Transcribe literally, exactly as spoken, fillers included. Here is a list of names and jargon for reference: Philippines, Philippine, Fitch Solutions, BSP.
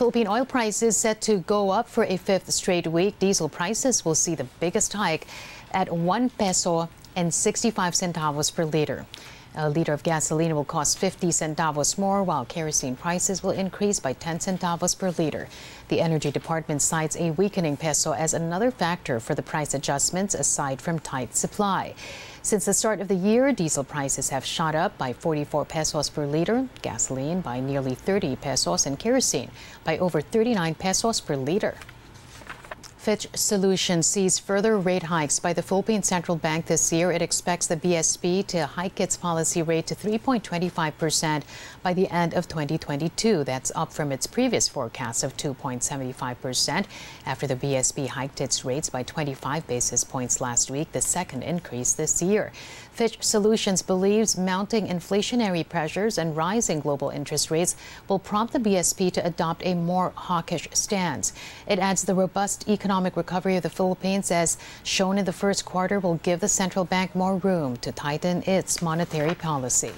Philippine oil prices set to go up for a fifth straight week. Diesel prices will see the biggest hike at one peso and sixty-five centavos per liter. A liter of gasoline will cost fifty centavos more, while kerosene prices will increase by ten centavos per liter. The Energy Department cites a weakening peso as another factor for the price adjustments aside from tight supply. Since the start of the year, diesel prices have shot up by forty-four pesos per liter, gasoline by nearly thirty pesos, and kerosene by over thirty-nine pesos per liter. Fitch Solutions sees further rate hikes by the Philippine Central Bank this year. It expects the B S P to hike its policy rate to three point two five percent by the end of twenty twenty-two. That's up from its previous forecast of two point seven five percent after the B S P hiked its rates by twenty-five basis points last week, the second increase this year. Fitch Solutions believes mounting inflationary pressures and rising global interest rates will prompt the B S P to adopt a more hawkish stance. It adds the robust economic Economic recovery of the Philippines, as shown in the first quarter, will give the central bank more room to tighten its monetary policy.